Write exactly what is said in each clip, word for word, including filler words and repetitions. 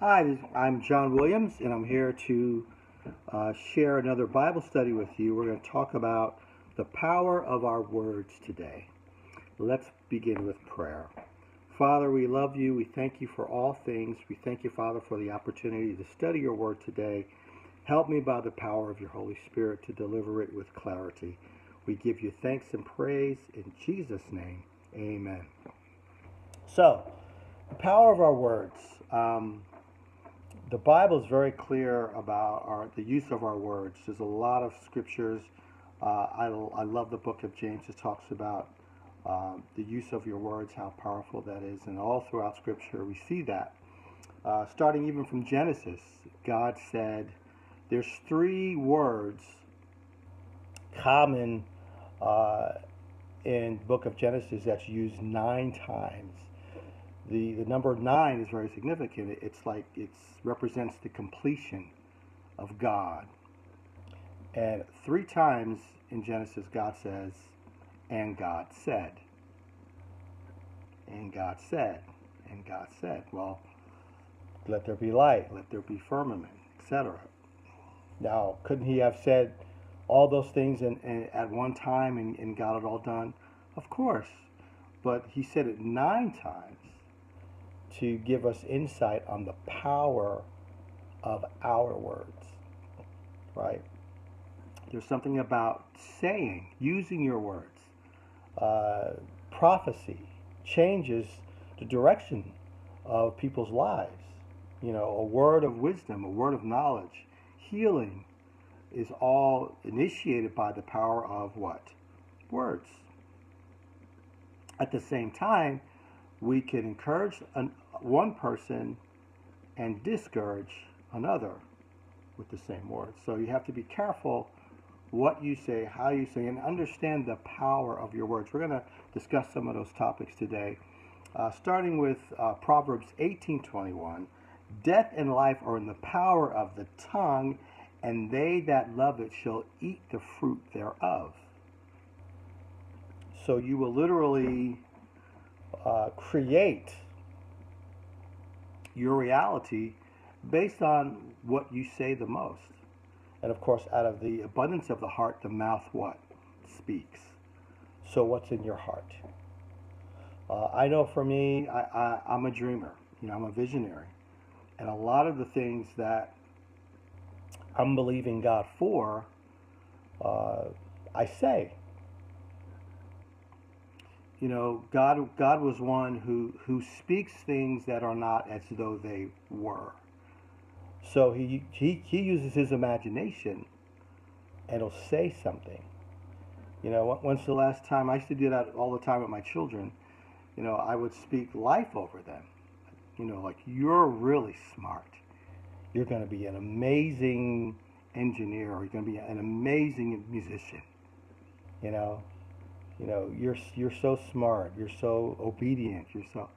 Hi, I'm John Williams, and I'm here to uh, share another Bible study with you. We're going to talk about the power of our words today. Let's begin with prayer. Father, we love you. We thank you for all things. We thank you, Father, for the opportunity to study your word today. Help me by the power of your Holy Spirit to deliver it with clarity. We give you thanks and praise in Jesus' name. Amen. So, the power of our words. Um, the Bible is very clear about our, the use of our words. There's a lot of scriptures. Uh, I, I love the book of James. It talks about uh, the use of your words, how powerful that is. And all throughout scripture, we see that. Uh, starting even from Genesis, God said, there's three words common uh, in the book of Genesis that's used nine times. The, the number nine is very significant. It's like it represents the completion of God. And three times in Genesis, God says, and God said, and God said, and God said. Well, let there be light, let there be firmament, et cetera. Now, couldn't he have said all those things in, in, at one time and, and got it all done? Of course. But he said it nine times to give us insight on the power of our words, right? There's something about saying, using your words. Uh, prophecy changes the direction of people's lives. You know, a word of wisdom, a word of knowledge, healing is all initiated by the power of what? Words. At the same time, we can encourage an, one person and discourage another with the same words. So you have to be careful what you say, how you say, and understand the power of your words. We're going to discuss some of those topics today, uh, starting with uh, Proverbs eighteen twenty-one. Death and life are in the power of the tongue, and they that love it shall eat the fruit thereof. So you will literally uh, create your reality based on what you say the most. And of course, out of the abundance of the heart, the mouth what? Speaks. So what's in your heart? Uh, I know for me, I, I, I'm a dreamer. You know, I'm a visionary. And a lot of the things that I'm believing God for, uh, I say. You know, God, God was one who, who speaks things that are not as though they were. So he, he, he uses his imagination and he'll say something. You know, once the last time, I used to do that all the time with my children, you know, I would speak life over them. You know, like, you're really smart. You're going to be an amazing engineer, or you're going to be an amazing musician. You know, you know, you're you're so smart. You're so obedient. You're so.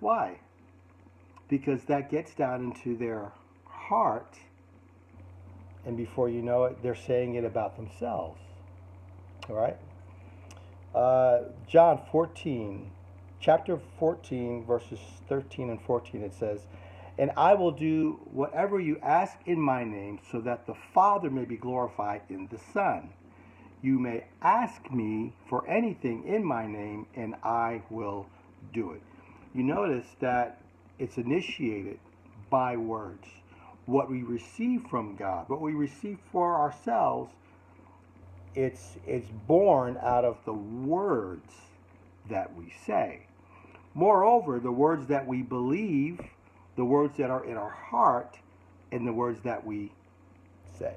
Why? Because that gets down into their heart, and before you know it, they're saying it about themselves. All right. Uh, John fourteen. Chapter fourteen, verses thirteen and fourteen, it says, and I will do whatever you ask in my name, so that the Father may be glorified in the Son. You may ask me for anything in my name, and I will do it. You notice that it's initiated by words. What we receive from God, what we receive for ourselves, it's, it's born out of the words that we say. Moreover, the words that we believe, the words that are in our heart, and the words that we say.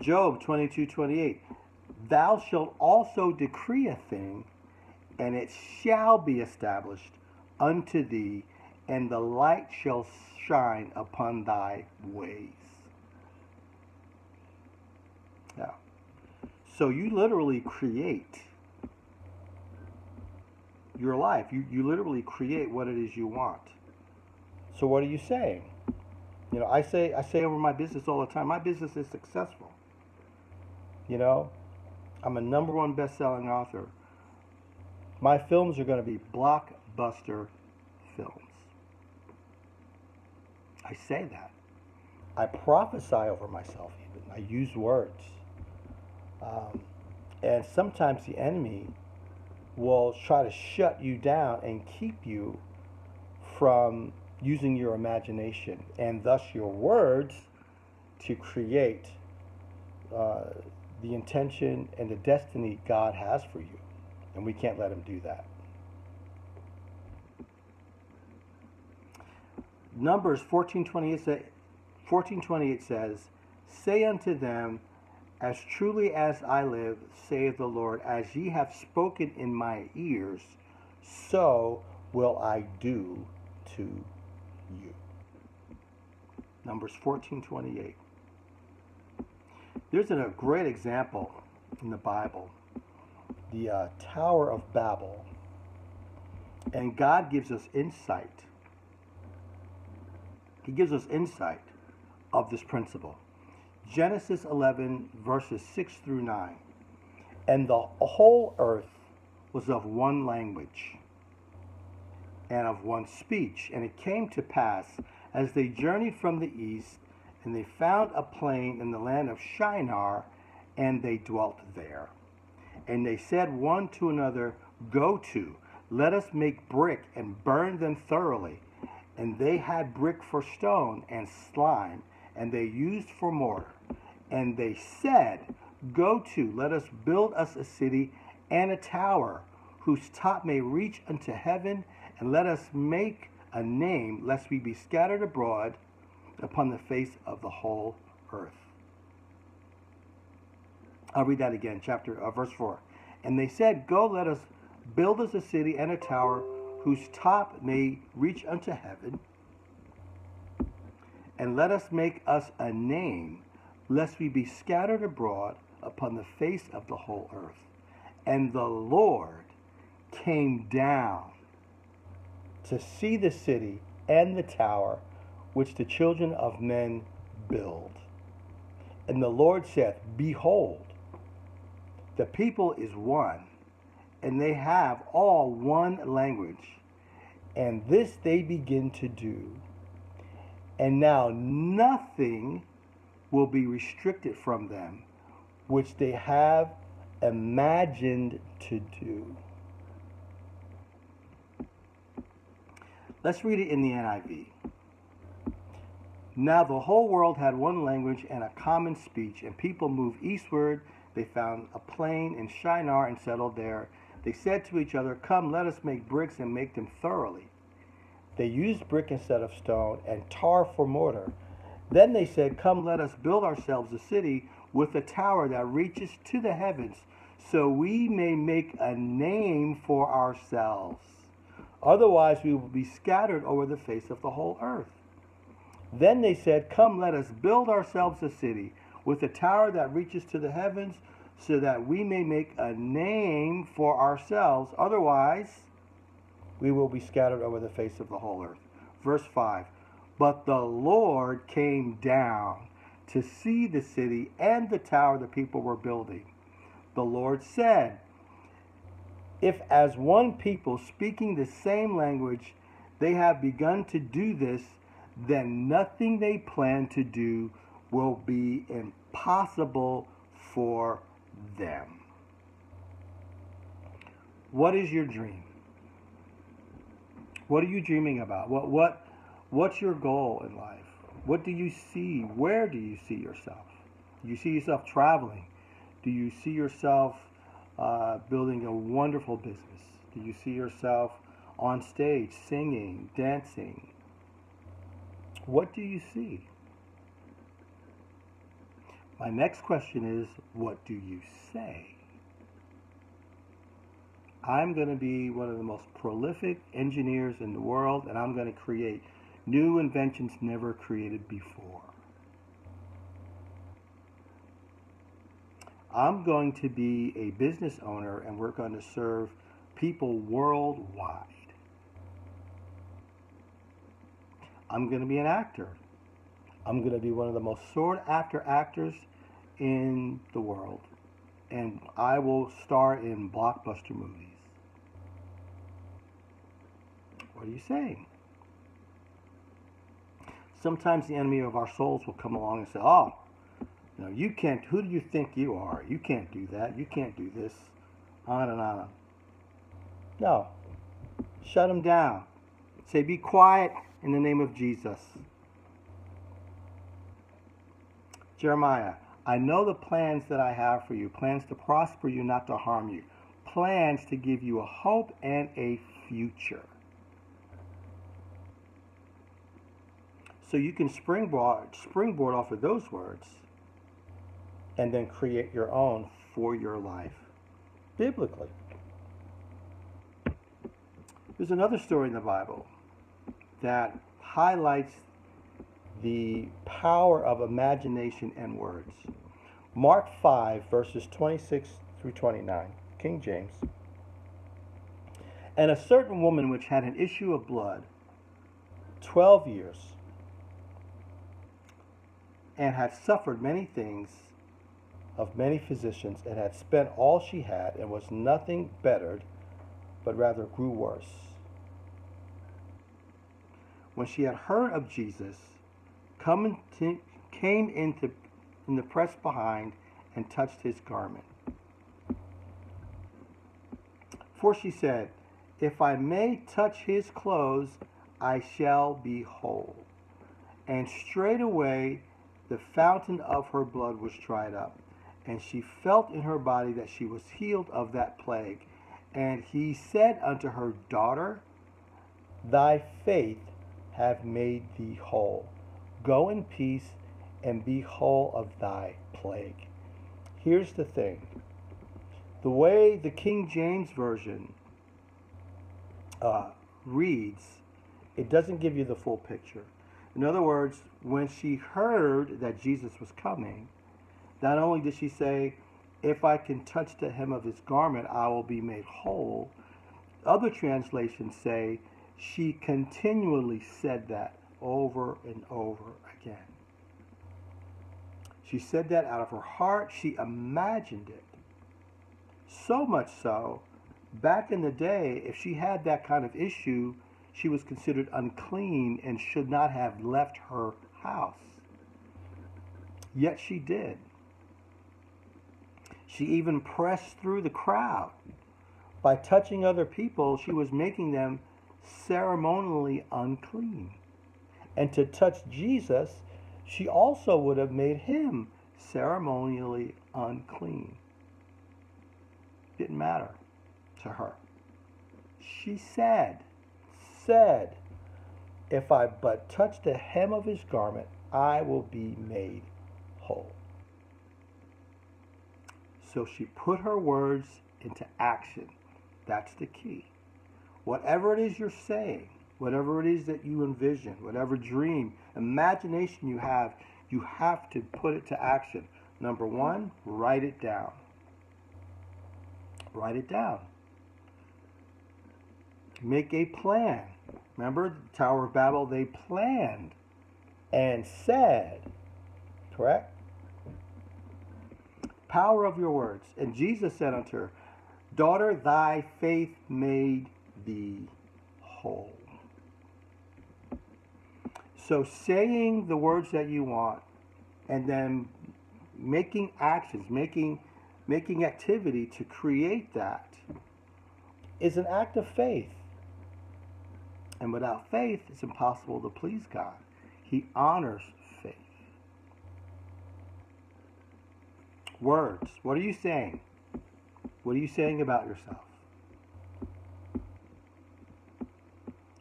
Job twenty-two twenty-eight, thou shalt also decree a thing, and it shall be established unto thee, and the light shall shine upon thy ways. Now, so you literally create your life. You, you literally create what it is you want. So what are you saying? You know, I say I say over my business all the time, my business is successful. You know, I'm a number one best-selling author. My films are going to be blockbuster films. I say that. I prophesy over myself even. I use words. Um, and sometimes the enemy will try to shut you down and keep you from using your imagination and thus your words to create uh, the intention and the destiny God has for you. And we can't let him do that. Numbers fourteen twenty-eight says, "Say unto them, as truly as I live, saith the Lord, as ye have spoken in my ears, so will I do to you." Numbers fourteen twenty-eight. There's a great example in the Bible, the uh, Tower of Babel. And God gives us insight. He gives us insight of this principle. Genesis eleven, verses six through nine. "And the whole earth was of one language and of one speech. And it came to pass, as they journeyed from the east, and they found a plain in the land of Shinar, and they dwelt there. And they said one to another, Go to, let us make brick and burn them thoroughly. And they had brick for stone and slime, and they used for mortar. And they said, Go to, let us build us a city and a tower, whose top may reach unto heaven, and let us make a name, lest we be scattered abroad upon the face of the whole earth." I'll read that again, chapter uh, verse four. "And they said, Go, let us build us a city and a tower, whose top may reach unto heaven, and let us make us a name, lest we be scattered abroad upon the face of the whole earth. And the Lord came down to see the city and the tower, which the children of men build. And the Lord saith, Behold, the people is one, and they have all one language, and this they begin to do. And now nothing will be restricted from them, which they have imagined to do." Let's read it in the N I V. "Now the whole world had one language and a common speech, and people moved eastward. They found a plain in Shinar and settled there. They said to each other, Come, let us make bricks and make them thoroughly. They used brick instead of stone and tar for mortar. Then they said, Come, let us build ourselves a city with a tower that reaches to the heavens, so we may make a name for ourselves. Otherwise we will be scattered over the face of the whole earth. Then they said, Come, let us build ourselves a city with a tower that reaches to the heavens, so that we may make a name for ourselves. Otherwise, we will be scattered over the face of the whole earth." Verse five, "But the Lord came down to see the city and the tower the people were building. The Lord said, If as one people speaking the same language they have begun to do this, then nothing they plan to do will be impossible for them." What is your dream? What are you dreaming about? What what what's your goal in life? What do you see? Where do you see yourself? Do you see yourself traveling? Do you see yourself uh, building a wonderful business? Do you see yourself on stage, singing, dancing? What do you see? My next question is, what do you say? I'm going to be one of the most prolific engineers in the world, and I'm going to create new inventions never created before. I'm going to be a business owner, and we're going to serve people worldwide. I'm going to be an actor. I'm going to be one of the most sought-after actors in the world, and I will star in blockbuster movies. What are you saying? sometimes the enemy of our souls will come along and say, oh, you know, you can't, who do you think you are? You can't do that. You can't do this. On and on. No. Shut them down. Say, be quiet in the name of Jesus. Jeremiah, I know the plans that I have for you, plans to prosper you, not to harm you, plans to give you a hope and a future. So you can springboard, springboard off of those words and then create your own for your life, biblically. There's another story in the Bible that highlights the power of imagination and words. Mark five, verses twenty-six through twenty-nine, King James. And a certain woman which had an issue of blood twelve years, and had suffered many things of many physicians, and had spent all she had, and was nothing bettered, but rather grew worse. When she had heard of Jesus, come into, came into in the press behind, and touched his garment. For she said, if I may touch his clothes, I shall be whole. And straightway the fountain of her blood was dried up, and she felt in her body that she was healed of that plague. And he said unto her, daughter, thy faith hath made thee whole. Go in peace and be whole of thy plague. Here's the thing. The way the King James Version uh, reads, it doesn't give you the full picture. In other words, when she heard that Jesus was coming, not only did she say, if I can touch the hem of his garment, I will be made whole. Other translations say she continually said that over and over again. She said that out of her heart. She imagined it. So much so, back in the day, if she had that kind of issue, she was considered unclean and should not have left her house. Yet she did. She even pressed through the crowd. By touching other people, she was making them ceremonially unclean. And to touch Jesus, she also would have made him ceremonially unclean. Didn't matter to her. She said, said, if I but touch the hem of his garment, I will be made whole. So she put her words into action. That's the key. Whatever it is you're saying, whatever it is that you envision, whatever dream, imagination you have, you have to put it to action. Number one, write it down. Write it down. Make a plan. Remember the Tower of Babel? They planned and said, correct? Power of your words. And Jesus said unto her, daughter, thy faith made thee whole. So saying the words that you want, and then making actions, making, making activity to create that, is an act of faith. And without faith, it's impossible to please God. He honors faith. Words. What are you saying? What are you saying about yourself?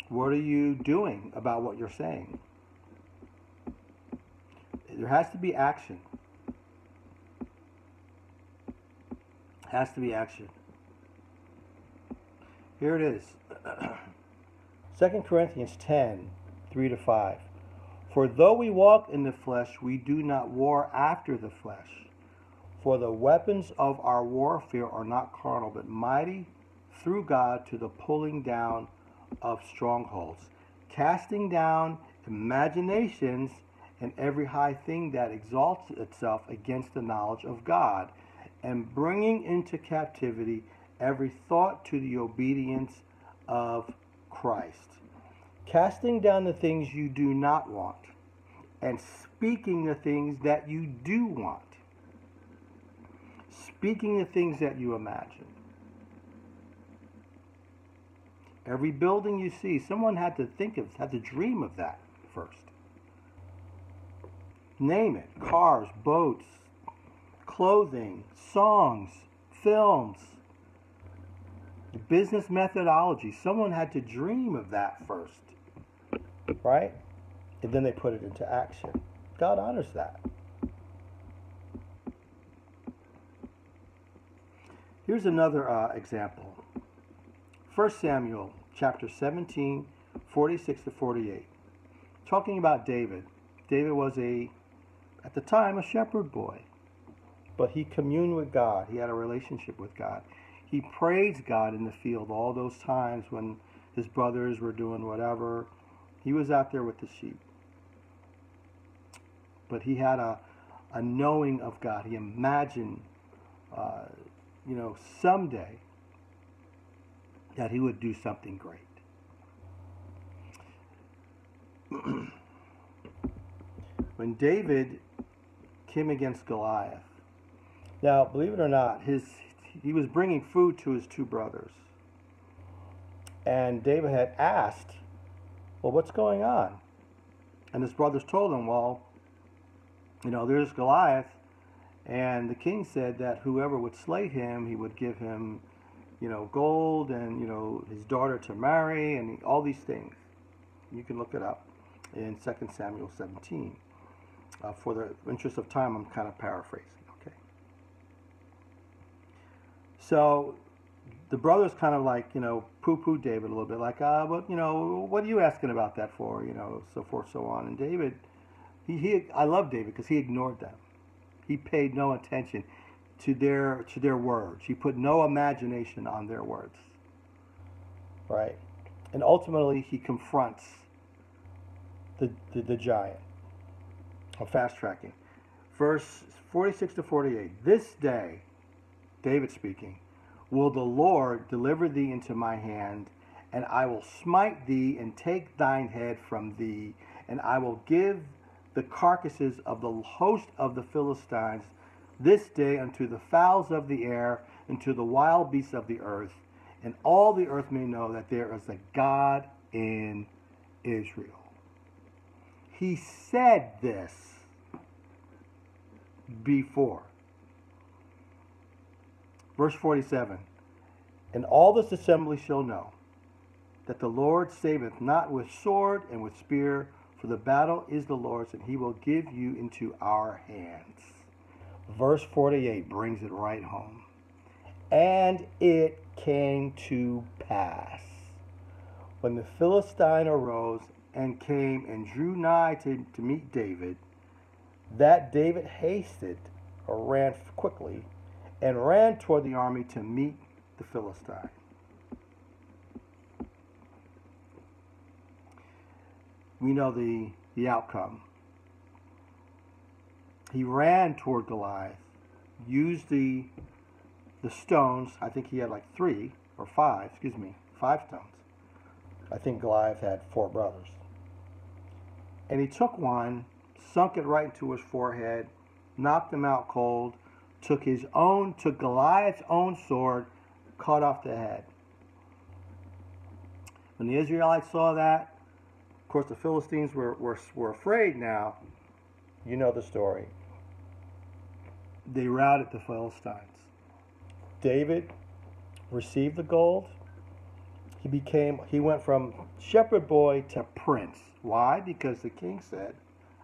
What are you doing about what you're saying? There has to be action. Has to be action. Here it is. Second Corinthians ten, three to five. For though we walk in the flesh, we do not war after the flesh. For the weapons of our warfare are not carnal, but mighty through God to the pulling down of strongholds, casting down imaginations and every high thing that exalts itself against the knowledge of God, and bringing into captivity every thought to the obedience of Christ. Casting down the things you do not want, and speaking the things that you do want. Speaking the things that you imagine. Every building you see, someone had to think of, had to dream of that first. Name it. Cars, boats, clothing, songs, films, business methodology. Someone had to dream of that first, right? And then they put it into action. God honors that. Here's another uh, example. First Samuel chapter seventeen, forty-six to forty-eight. Talking about David. David was a, at the time, a shepherd boy. But he communed with God. He had a relationship with God. He praised God in the field all those times when his brothers were doing whatever. He was out there with the sheep. But he had a, a knowing of God. He imagined, uh, you know, someday that he would do something great. When David came against Goliath, now, believe it or not, his he was bringing food to his two brothers. And David had asked, well, what's going on? And his brothers told him, well, you know, there's Goliath. And the king said that whoever would slay him, he would give him, you know, gold and, you know, his daughter to marry and all these things. You can look it up in Second Samuel seventeen. Uh, for the interest of time, I'm kind of paraphrasing, okay? So the brothers kind of like, you know, poo-poo David a little bit, like, ah, uh, but, you know, what are you asking about that for, you know, so forth, so on. And David, he, he I love David because he ignored them. He paid no attention to their, to their words. He put no imagination on their words, right? And ultimately, he confronts the, the, the giant. I'm fast tracking. Verse forty-six to forty-eight. This day, David speaking, will the Lord deliver thee into my hand, and I will smite thee and take thine head from thee, and I will give the carcasses of the host of the Philistines this day unto the fowls of the air, and to the wild beasts of the earth, and all the earth may know that there is a God in Israel. He said this before. Verse forty-seven, and all this assembly shall know that the Lord saveth not with sword and with spear, for the battle is the Lord's, and he will give you into our hands. Verse forty-eight brings it right home. And it came to pass, when the Philistine arose and came and drew nigh to, to meet David, that David hasted, or ran quickly, and ran toward the army to meet the Philistine. We know the, the outcome. He ran toward Goliath, used the, the stones. I think he had like three or five, excuse me, five stones. I think Goliath had four brothers. And he took one, sunk it right into his forehead, knocked him out cold, took his own, took Goliath's own sword, cut off the head. When the Israelites saw that, of course the Philistines were, were, were afraid now. You know the story. They routed the Philistines. David received the gold. He became, he went from shepherd boy to prince. Why? Because the king said,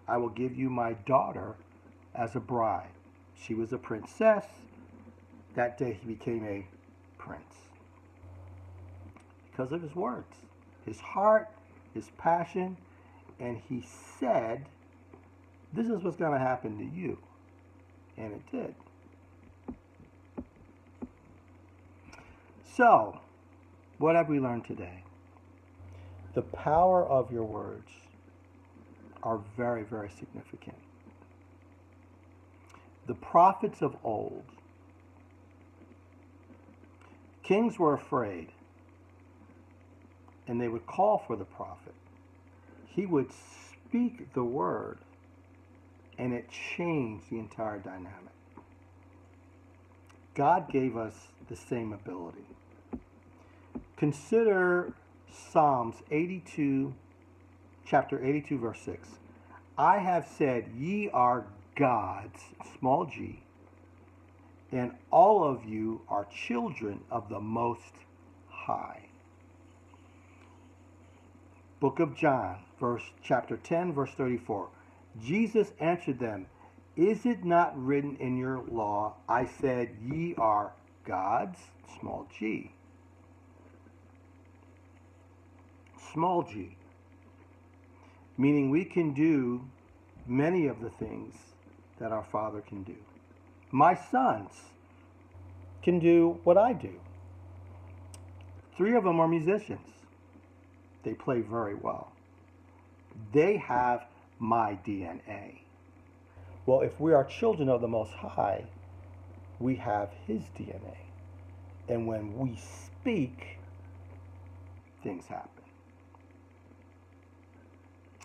I will give you my daughter as a bride. She was a princess. That day he became a prince. Because of his words, his heart, his passion, and he said, this is what's going to happen to you. And it did. So, what have we learned today? The power of your words are very, very significant. The prophets of old, kings were afraid, and they would call for the prophet. He would speak the word and it changed the entire dynamic. God gave us the same ability. Consider Psalms eighty-two, chapter eighty-two, verse six. I have said, ye are gods, small g, and all of you are children of the Most High. Book of John, verse chapter ten, verse thirty-four. Jesus answered them, is it not written in your law, I said, ye are gods, small g. Small g, meaning we can do many of the things that our Father can do. My sons can do what I do. Three of them are musicians. They play very well. They have my D N A. Well, if we are children of the Most High, we have His D N A. And when we speak, things happen.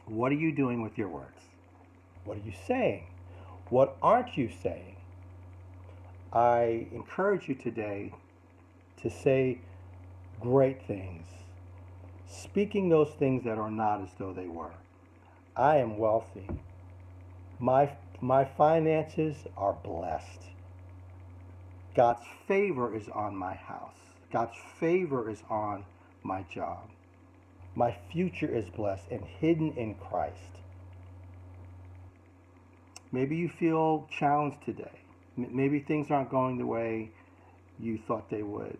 What are you doing with your words? What are you saying? What aren't you saying? I encourage you today to say great things, speaking those things that are not as though they were. I am wealthy. My, my finances are blessed. God's favor is on my house. God's favor is on my job. My future is blessed and hidden in Christ. Maybe you feel challenged today. Maybe things aren't going the way you thought they would.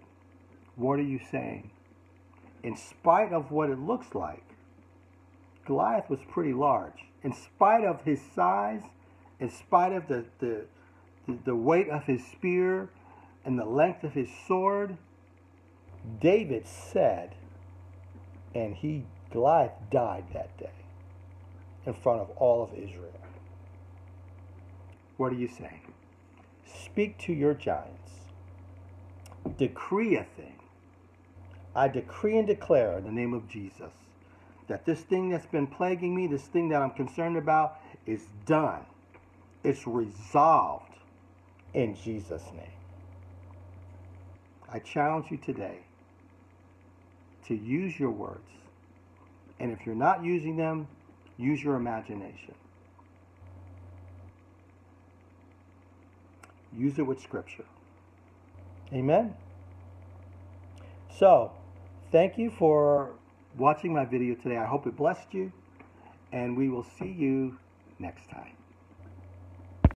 What are you saying? In spite of what it looks like, Goliath was pretty large. In spite of his size, in spite of the, the, the weight of his spear and the length of his sword, David said, and he, Goliath, died that day in front of all of Israel. What are you saying? Speak to your giants. Decree a thing. I decree and declare in the name of Jesus that this thing that's been plaguing me, this thing that I'm concerned about, is done. It's resolved in Jesus' name. I challenge you today to use your words. And if you're not using them, use your imagination. Use it with Scripture. Amen. So, thank you for watching my video today. I hope it blessed you, and we will see you next time.